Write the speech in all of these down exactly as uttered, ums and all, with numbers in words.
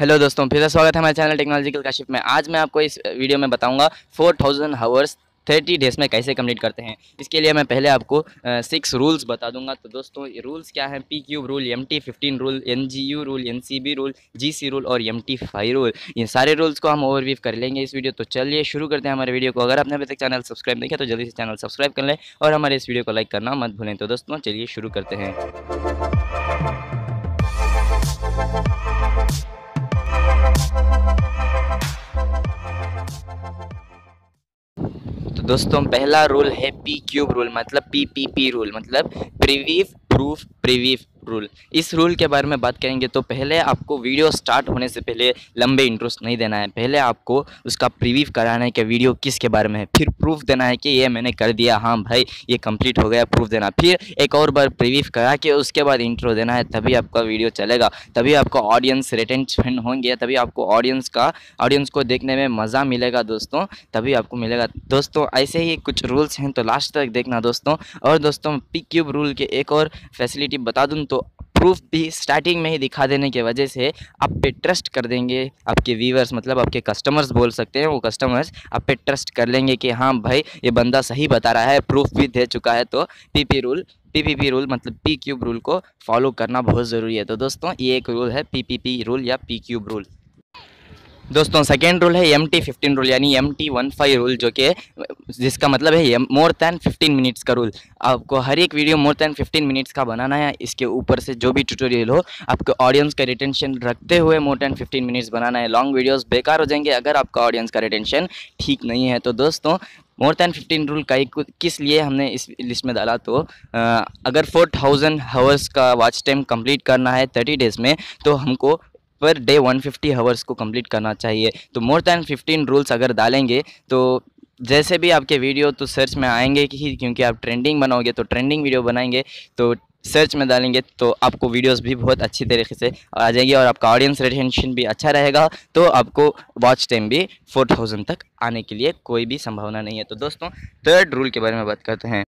Hello दोस्तों, फिर से स्वागत है हमारे चैनल टेक्नोलॉजिकल काशिफ में। आज मैं आपको इस वीडियो में बताऊंगा four thousand hours thirty days में कैसे कंप्लीट करते हैं। इसके लिए मैं पहले आपको सिक्स रूल्स बता दूंगा। तो दोस्तों ये रूल्स क्या हैं? P cube rule, M T fifteen rule, N G U rule, N C B rule, G C rule और एम टी फाइव रूल। ये सारे रूल्स को हम ओवरव्यू कर लेंगे इस वीडियो। तो चलिए शुरू करते हैं हमारे वीडियो को। अगर आपने अभी तक चैनल सब्सक्राइब नहीं किया तो जल्दी से चैनल सब्सक्राइब कर लें और हमारे इस वीडियो को लाइक करना मत भूलें। तो दोस्तों चलिए शुरू करते हैं। दोस्तों पहला रूल है पी क्यूब रूल, मतलब पी पी पी रूल, मतलब प्रीवीफ प्रूफ प्रीवीफ रूल। इस रूल के बारे में बात करेंगे तो पहले आपको वीडियो स्टार्ट होने से पहले लंबे इंट्रोस नहीं देना है। पहले आपको उसका प्रीवीफ कराना है कि वीडियो किसके बारे में है, फिर प्रूफ देना है कि ये मैंने कर दिया, हाँ भाई ये कंप्लीट हो गया, प्रूफ देना। फिर एक और बार प्रीवीफ करा के उसके बाद इंट्रो देना है, तभी आपका वीडियो चलेगा, तभी आपका ऑडियंस रिटेंशन होंगे, तभी आपको ऑडियंस का ऑडियंस को देखने में मज़ा मिलेगा दोस्तों, तभी आपको मिलेगा। दोस्तों ऐसे ही कुछ रूल्स हैं तो लास्ट तक देखना दोस्तों। और दोस्तों पी क्यूब रूल के एक और फैसिलिटी बता दूँ तो प्रूफ भी स्टार्टिंग में ही दिखा देने की वजह से आप पे ट्रस्ट कर देंगे आपके व्यूअर्स, मतलब आपके कस्टमर्स बोल सकते हैं। वो कस्टमर्स आप पे ट्रस्ट कर लेंगे कि हाँ भाई ये बंदा सही बता रहा है, प्रूफ भी दे चुका है। तो पीपी रूल पीपीपी रूल मतलब पी क्यूब रूल को फॉलो करना बहुत ज़रूरी है। तो दोस्तों ये एक रूल है पीपीपी रूल या पी क्यूब रूल। दोस्तों सेकेंड रूल है एम टी फिफ्टीन रूल यानी M T one five rule, जो कि जिसका मतलब है मोर दैन फिफ्टीन मिनट्स का रूल। आपको हर एक video more than fifteen minutes का बनाना है। इसके ऊपर से जो भी ट्यूटोरियल हो आपके ऑडियंस का रिटेंशन रखते हुए मोर दैन फिफ्टीन मिनट्स बनाना है। लॉन्ग वीडियोस बेकार हो जाएंगे अगर आपका ऑडियंस का रिटेंशन ठीक नहीं है। तो दोस्तों मोर दैन फिफ्टीन रूल का एक किस लिए हमने इस लिस्ट में डाला, तो आ, अगर फोर थाउजेंड हावर्स का वॉच टाइम कंप्लीट करना है थर्टी डेज़ में तो हमको per day one fifty hours को कंप्लीट करना चाहिए। तो मोर दैन फिफ्टीन रूल्स अगर डालेंगे तो जैसे भी आपके वीडियो तो सर्च में आएंगे ही, क्योंकि आप ट्रेंडिंग बनाओगे तो ट्रेंडिंग वीडियो बनाएंगे तो सर्च में डालेंगे तो आपको वीडियोस भी बहुत अच्छी तरीके से आ जाएंगे और आपका ऑडियंस रिटेंशन भी अच्छा रहेगा। तो आपको वॉच टाइम भी फोर थाउज़ेंड तक आने के लिए कोई भी संभावना नहीं है। तो दोस्तों थर्ड रूल के बारे में बात करते हैं।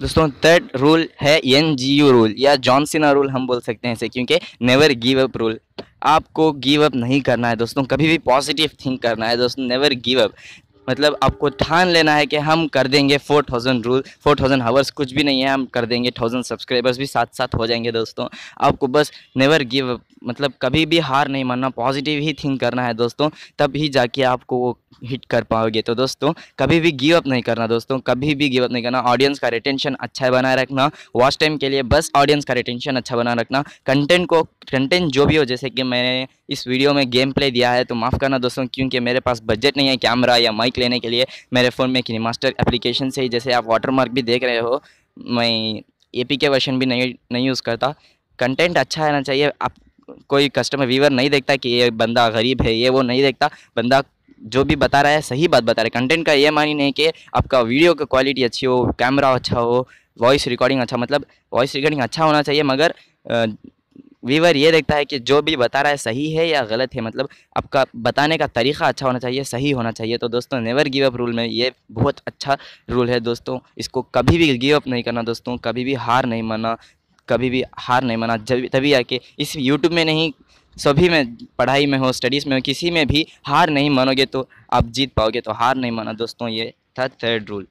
दोस्तों थर्ड रूल है एन जी यू रूल या जॉन सीना रूल हम बोल सकते हैं इसे, क्योंकि नेवर गिव अप रूल। आपको गिव अप नहीं करना है दोस्तों, कभी भी पॉजिटिव थिंक करना है दोस्तों। नेवर गिव अप मतलब आपको ठान लेना है कि हम कर देंगे four thousand rule, four thousand hours कुछ भी नहीं है, हम कर देंगे, थाउजेंड सब्सक्राइबर्स भी साथ साथ हो जाएंगे दोस्तों। आपको बस नेवर गिव अप मतलब कभी भी हार नहीं मानना, पॉजिटिव ही थिंक करना है दोस्तों, तब ही जाके आपको वो हिट कर पाओगे। तो दोस्तों कभी भी गिव अप नहीं करना दोस्तों, कभी भी गिव अप नहीं करना। ऑडियंस का रिटेंशन अच्छा बनाए रखना, वॉच टाइम के लिए बस ऑडियंस का रिटेंशन अच्छा बनाए रखना। कंटेंट को कंटेंट जो भी हो, जैसे कि मैंने इस वीडियो में गेम प्ले दिया है तो माफ़ करना दोस्तों, क्योंकि मेरे पास बजट नहीं है कैमरा या माइक लेने के लिए। मेरे फ़ोन में KineMaster एप्लीकेशन से ही, जैसे आप वाटरमार्क भी देख रहे हो, मैं एपीके वर्जन भी नहीं नहीं यूज़ करता। कंटेंट अच्छा आना चाहिए। आप कोई कस्टमर व्यूअर नहीं देखता कि ये बंदा गरीब है, ये वो नहीं देखता। बंदा जो भी बता रहा है सही बात बता रहा है। कंटेंट का ये मानी नहीं कि आपका वीडियो का क्वालिटी अच्छी हो, कैमरा अच्छा हो, वॉइस रिकॉर्डिंग अच्छा, मतलब वॉइस रिकॉर्डिंग अच्छा होना चाहिए, मगर व्यूअर ये देखता है कि जो भी बता रहा है सही है या गलत है, मतलब आपका बताने का तरीका अच्छा होना चाहिए, सही होना चाहिए। तो दोस्तों नेवर गिव अप रूल में ये बहुत अच्छा रूल है दोस्तों। इसको कभी भी गिव अप नहीं करना दोस्तों, कभी भी हार नहीं मानना, कभी भी हार नहीं माना। जब तभी आके इस यूट्यूब में नहीं, सभी में, पढ़ाई में हो, स्टडीज़ में हो, किसी में भी हार नहीं मानोगे तो आप जीत पाओगे। तो हार नहीं माना दोस्तों, ये था थर्ड रूल।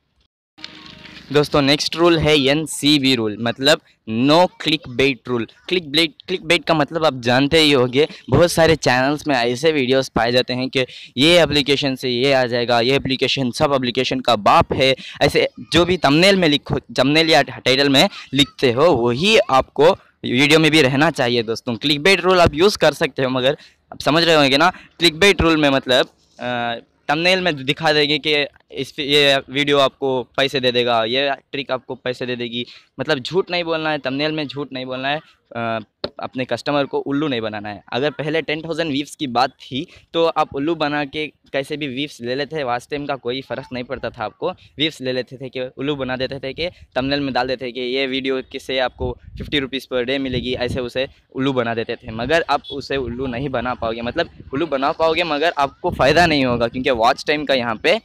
दोस्तों नेक्स्ट रूल है एन सी बी रूल मतलब no click bait rule. Click bait click bait का मतलब आप जानते ही होंगे। बहुत सारे चैनल्स में ऐसे वीडियोस पाए जाते हैं कि ये एप्लीकेशन से ये आ जाएगा, ये एप्लीकेशन सब एप्लीकेशन का बाप है, ऐसे जो भी थंबनेल में लिखो, थंबनेल या टाइटल में लिखते हो वही आपको वीडियो में भी रहना चाहिए दोस्तों। क्लिक बेट रूल आप यूज़ कर सकते हो, मगर आप समझ रहे होंगे ना, क्लिक बेट रूल में मतलब आ, थंबनेल में दिखा देंगे कि इस ये वीडियो आपको पैसे दे देगा, ये ट्रिक आपको पैसे दे देगी, मतलब झूठ नहीं बोलना है। थंबनेल में झूठ नहीं बोलना है, आ, अपने कस्टमर को उल्लू नहीं बनाना है। अगर पहले टेन थाउजेंड व्यूज़ की बात थी तो आप उल्लू बना के कैसे भी व्यूज़ ले लेते थे, वास्ट टाइम का कोई फ़र्क नहीं पड़ता था। आपको व्यूज़ ले लेते थे कि उल्लू बना देते थे कि थंबनेल में डाल देते थे कि ये वीडियो किससे आपको फिफ्टी रुपीज़ पर डे मिलेगी, ऐसे उसे उल्लू बना देते थे। मगर आप उसे उल्लू नहीं बना पाओगे, मतलब उल्लू बना पाओगे मगर आपको फ़ायदा नहीं होगा, क्योंकि वॉच टाइम का यहाँ पर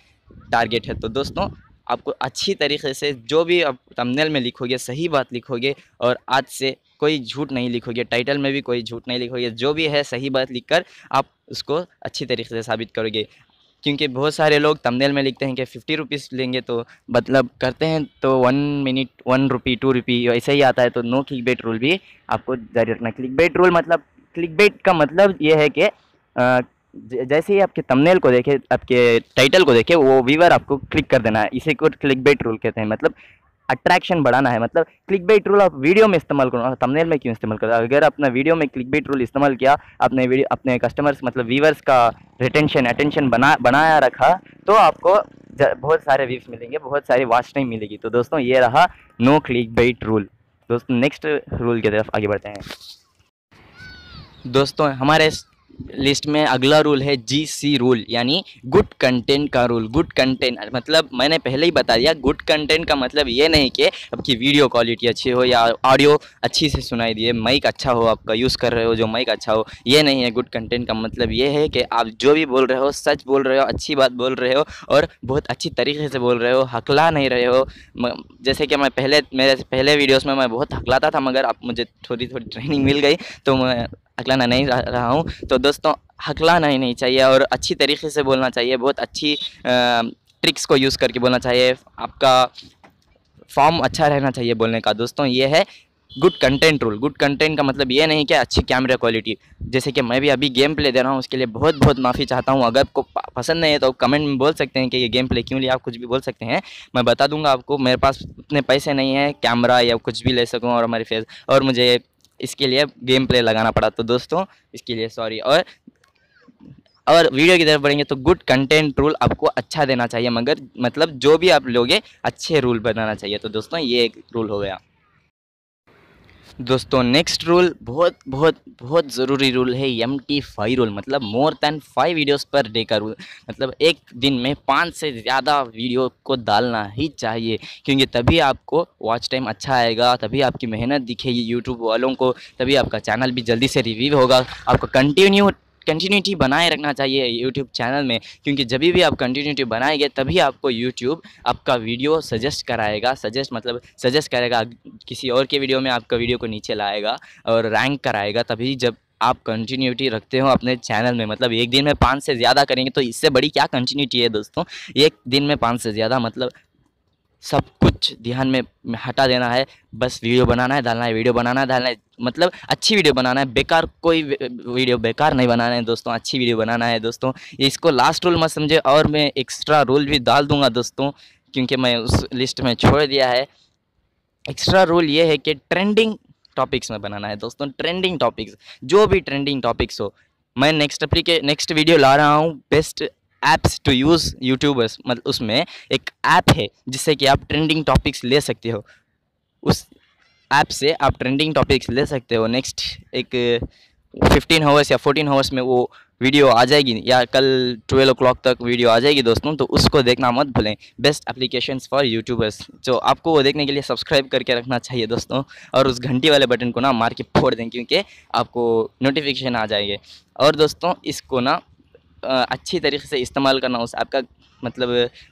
टारगेट है। तो दोस्तों आपको अच्छी तरीके से जो भी आप थंबनेल में लिखोगे सही बात लिखोगे, और आज से कोई झूठ नहीं लिखोगे, टाइटल में भी कोई झूठ नहीं लिखोगे, जो भी है सही बात लिखकर आप उसको अच्छी तरीके से साबित करोगे। क्योंकि बहुत सारे लोग थंबनेल में लिखते हैं कि फिफ्टी रुपीज़ लेंगे तो मतलब करते हैं तो one minute one rupee two rupee ऐसे ही आता है। तो नो क्लिक बेट रूल भी आपको जारी रखना। क्लिक बेट रूल मतलब क्लिक बेट का मतलब ये है कि जैसे ही आपके थंबनेल को देखे, आपके टाइटल को देखे, वो व्यूअर आपको क्लिक कर देना है। इसी को क्लिक बेट रूल कहते हैं। मतलब अट्रैक्शन बढ़ाना है। मतलब क्लिक बेट रूल आप वीडियो में इस्तेमाल करो, थंबनेल में क्यों इस्तेमाल करो? अगर अपना वीडियो में क्लिक बेट रूल इस्तेमाल किया, अपने वीडियो अपने कस्टमर्स मतलब व्यूवर्स का रिटेंशन अटेंशन बना बनाया रखा, तो आपको बहुत सारे व्यूज मिलेंगे, बहुत सारी वॉच टाइम मिलेगी। तो दोस्तों ये रहा नो क्लिक बेट रूल। दोस्तों नेक्स्ट रूल की तरफ आगे बढ़ते हैं। दोस्तों हमारे लिस्ट में अगला रूल है जी सी रूल, यानी गुड कंटेंट का रूल। गुड कंटेंट मतलब मैंने पहले ही बता दिया, गुड कंटेंट का मतलब ये नहीं कि आपकी वीडियो क्वालिटी अच्छी हो या ऑडियो अच्छी से सुनाई दिए, माइक अच्छा हो, आपका यूज़ कर रहे हो जो माइक अच्छा हो, ये नहीं है। गुड कंटेंट का मतलब ये है कि आप जो भी बोल रहे हो सच बोल रहे हो, अच्छी बात बोल रहे हो और बहुत अच्छी तरीके से बोल रहे हो, हकला नहीं रहे हो। जैसे कि मैं पहले मेरे पहले वीडियोज़ में मैं बहुत हकलाता था, मगर अब मुझे थोड़ी थोड़ी ट्रेनिंग मिल गई तो मैं हकलाना नहीं रहा हूँ। तो दोस्तों हकलाना ही नहीं चाहिए और अच्छी तरीके से बोलना चाहिए, बहुत अच्छी ट्रिक्स को यूज़ करके बोलना चाहिए, आपका फॉर्म अच्छा रहना चाहिए बोलने का। दोस्तों ये है good content rule. Good content का मतलब ये नहीं कि अच्छी कैमरा क्वालिटी। जैसे कि मैं भी अभी गेम प्ले दे रहा हूँ, उसके लिए बहुत बहुत माफ़ी चाहता हूँ। अगर आपको पसंद नहीं है तो कमेंट में बोल सकते हैं कि ये गेम प्ले क्यों लिया, आप कुछ भी बोल सकते हैं, मैं बता दूंगा आपको। मेरे पास इतने पैसे नहीं है कैमरा या कुछ भी ले सकूँ और हमारे फेस और मुझे इसके लिए गेम प्ले लगाना पड़ा, तो दोस्तों इसके लिए सॉरी। और और वीडियो की तरफ बढ़ेंगे तो गुड कंटेंट रूल आपको अच्छा देना चाहिए, मगर मतलब जो भी आप लोगे अच्छे रूल बनाना चाहिए। तो दोस्तों ये एक रूल हो गया। दोस्तों नेक्स्ट रूल बहुत बहुत बहुत ज़रूरी रूल है, एम टी फाइव रूल। मतलब more than five videos per day का रूल। मतलब एक दिन में पाँच से ज़्यादा वीडियो को डालना ही चाहिए, क्योंकि तभी आपको वॉच टाइम अच्छा आएगा, तभी आपकी मेहनत दिखेगी यूट्यूब वालों को, तभी आपका चैनल भी जल्दी से रिव्यू होगा। आपको कंटिन्यू कंटिन्यूटी बनाए रखना चाहिए यूट्यूब चैनल में, क्योंकि जब भी आप कंटिन्यूटी बनाएंगे तभी आपको यूट्यूब आपका वीडियो सजेस्ट कराएगा। सजेस्ट मतलब सजेस्ट करेगा, किसी और के वीडियो में आपका वीडियो को नीचे लाएगा और रैंक कराएगा। तभी जब आप कंटिन्यूटी रखते हो अपने चैनल में, मतलब एक दिन में पाँच से ज़्यादा करेंगे तो इससे बड़ी क्या कंटिन्यूटी है दोस्तों। एक दिन में पाँच से ज़्यादा मतलब सब कुछ ध्यान में हटा देना है, बस वीडियो बनाना है, डालना है, वीडियो बनाना है, डालना है। मतलब अच्छी वीडियो बनाना है, बेकार कोई वीडियो बेकार नहीं बनाना है दोस्तों, अच्छी वीडियो बनाना है दोस्तों। इसको लास्ट रूल मत समझे, और मैं एक्स्ट्रा रूल भी डाल दूंगा दोस्तों, क्योंकि मैं उस लिस्ट में छोड़ दिया है। एक्स्ट्रा रूल ये है कि ट्रेंडिंग टॉपिक्स में बनाना है दोस्तों। ट्रेंडिंग टॉपिक्स, जो भी ट्रेंडिंग टॉपिक्स हो। मैं नेक्स्ट अपनी नेक्स्ट वीडियो ला रहा हूँ, best apps to use YouTubers. मतलब उसमें एक ऐप है जिससे कि आप ट्रेंडिंग टॉपिक्स ले सकते हो, उस ऐप से आप ट्रेंडिंग टॉपिक्स ले सकते हो। नेक्स्ट एक फिफ्टीन हावर्स या फोर्टीन हावर्स में वो वीडियो आ जाएगी, या कल ट्वेल्व ओ क्लॉक तक वीडियो आ जाएगी दोस्तों, तो उसको देखना मत भूलें। बेस्ट एप्लीकेशंस फॉर यूट्यूबर्स, जो आपको वो देखने के लिए सब्सक्राइब करके रखना चाहिए दोस्तों, और उस घंटी वाले बटन को ना मार के फोड़ दें, क्योंकि आपको नोटिफिकेशन आ जाएंगे। और दोस्तों इसको ना अच्छी तरीके से इस्तेमाल करना उस ऐप का। मतलब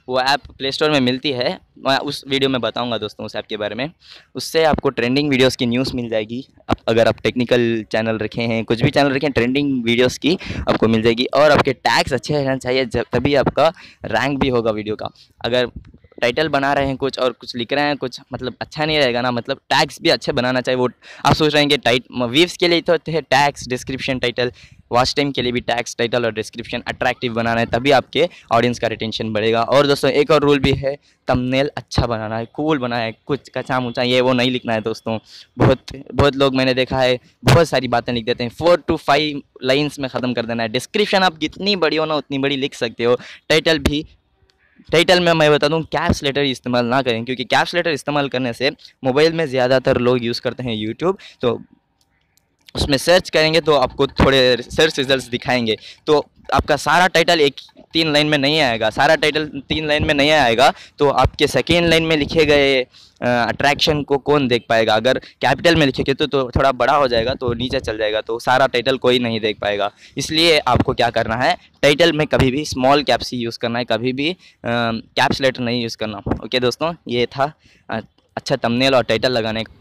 वो ऐप प्ले स्टोर में मिलती है, मैं उस वीडियो में बताऊंगा दोस्तों उस ऐप के बारे में। उससे आपको ट्रेंडिंग वीडियोस की न्यूज़ मिल जाएगी। अगर आप टेक्निकल चैनल रखे हैं, कुछ भी चैनल रखें, ट्रेंडिंग वीडियोस की आपको मिल जाएगी। और आपके टैग्स अच्छे रहना चाहिए, जब तभी आपका रैंक भी होगा वीडियो का। अगर टाइटल बना रहे हैं कुछ और कुछ लिख रहे हैं कुछ, मतलब अच्छा नहीं रहेगा ना। मतलब टैग्स भी अच्छे बनाना चाहिए। वो आप सोच रहे हैं कि टाइट व्यूज़ के लिए तो होते हैं tags, description, title. Watch time के लिए भी टैग्स, टाइटल और डिस्क्रिप्शन अट्रैक्टिव बनाना है, तभी आपके ऑडियंस का रिटेंशन बढ़ेगा। और दोस्तों एक और रूल भी है, थंबनेल अच्छा बनाना है, कूल बनाना है, कुछ कचा मुचा ये वो नहीं लिखना है दोस्तों। बहुत बहुत लोग मैंने देखा है बहुत सारी बातें लिख देते हैं, फोर टू फाइव लाइन्स में ख़त्म कर देना है। डिस्क्रिप्शन आप जितनी बड़ी हो ना उतनी बड़ी लिख सकते हो। टाइटल भी, टाइटल में मैं बता दूं कैप्स लेटर इस्तेमाल ना करें, क्योंकि कैप्स लेटर इस्तेमाल करने से मोबाइल में ज़्यादातर लोग यूज़ करते हैं यूट्यूब, तो उसमें सर्च करेंगे तो आपको थोड़े सर्च रिजल्ट्स दिखाएंगे, तो आपका सारा टाइटल एक तीन लाइन में नहीं आएगा। सारा टाइटल तीन लाइन में नहीं आएगा तो आपके सेकेंड लाइन में लिखे गए अट्रैक्शन को कौन देख पाएगा। अगर कैपिटल में लिखेंगे तो, तो थोड़ा बड़ा हो जाएगा, तो नीचे चल जाएगा, तो सारा टाइटल कोई नहीं देख पाएगा। इसलिए आपको क्या करना है, टाइटल में कभी भी स्मॉल कैप्स ही यूज़ करना है, कभी भी कैप्स लेटर नहीं यूज़ करना। ओके दोस्तों, ये था अच्छा थंबनेल और टाइटल लगाने का।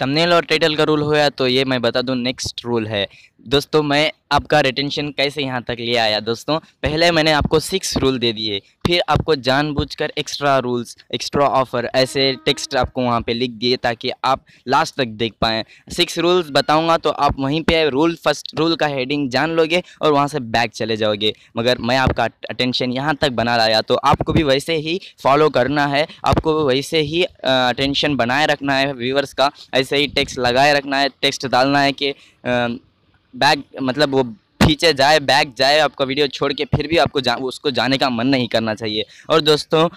थंबनेल और टाइटल का रूल होया तो ये मैं बता दूं नेक्स्ट रूल है। दोस्तों मैं आपका रिटेंशन कैसे यहाँ तक ले आया, दोस्तों पहले मैंने आपको सिक्स रूल दे दिए, फिर आपको जानबूझकर एक्स्ट्रा रूल्स एक्स्ट्रा ऑफर ऐसे टेक्स्ट आपको वहाँ पे लिख दिए ताकि आप लास्ट तक देख पाएँ। सिक्स रूल्स बताऊँगा तो आप वहीं पे रूल फर्स्ट रूल का हेडिंग जान लोगे और वहाँ से बैक चले जाओगे, मगर मैं आपका अटेंशन यहाँ तक बना लाया तो आपको भी वैसे ही फॉलो करना है, आपको वैसे ही अटेंशन बनाए रखना है व्यूअर्स का, ऐसे ही टेक्स्ट लगाए रखना है, टेक्स्ट डालना है कि बैग मतलब वो खींचे जाए बैग जाए आपका वीडियो छोड़ के, फिर भी आपको जा, उसको जाने का मन नहीं करना चाहिए। और दोस्तों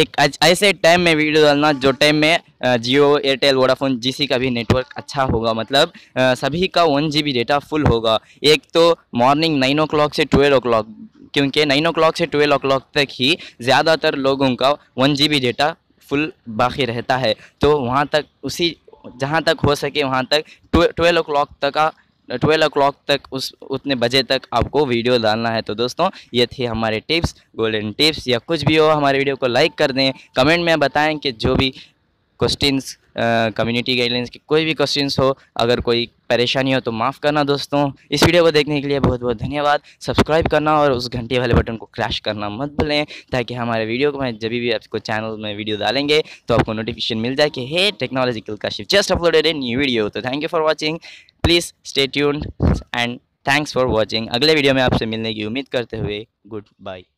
एक ऐसे टाइम में वीडियो डालना जो टाइम में जियो एयरटेल वोडाफोन जीसी का भी नेटवर्क अच्छा होगा, मतलब सभी का one G B data full होगा। एक तो मॉर्निंग नाइन ओ क्लॉक से ट्वेल्व ओ क्लॉक, क्योंकि नाइन ओ क्लॉक से ट्वेल्व ओ क्लॉक तक ही ज़्यादातर लोगों का one G B data full बाकी रहता है, तो वहाँ तक उसी जहाँ तक हो सके वहाँ तक ट्वेल्व ओ क्लॉक तक का ट्वेल्व ओ क्लॉक तक उस उतने बजे तक आपको वीडियो डालना है। तो दोस्तों ये थे हमारे टिप्स, गोल्डन टिप्स या कुछ भी हो। हमारे वीडियो को लाइक कर दें, कमेंट में बताएं कि जो भी क्वेश्चंस कम्युनिटी गाइडलाइंस के कोई भी क्वेश्चंस हो, अगर कोई परेशानी हो तो माफ़ करना। दोस्तों इस वीडियो को देखने के लिए बहुत बहुत धन्यवाद। सब्सक्राइब करना और उस घंटे वाले बटन को क्रैश करना मत भूलें ताकि हमारे वीडियो को मैं जब भी आपको चैनल में वीडियो डालेंगे तो आपको नोटिफिकेशन मिल जाए कि hey technological Kashif just uploaded a new video. तो thank you for watching, please stay tuned and thanks for watching. अगले वीडियो में आपसे मिलने की उम्मीद करते हुए गुड बाय।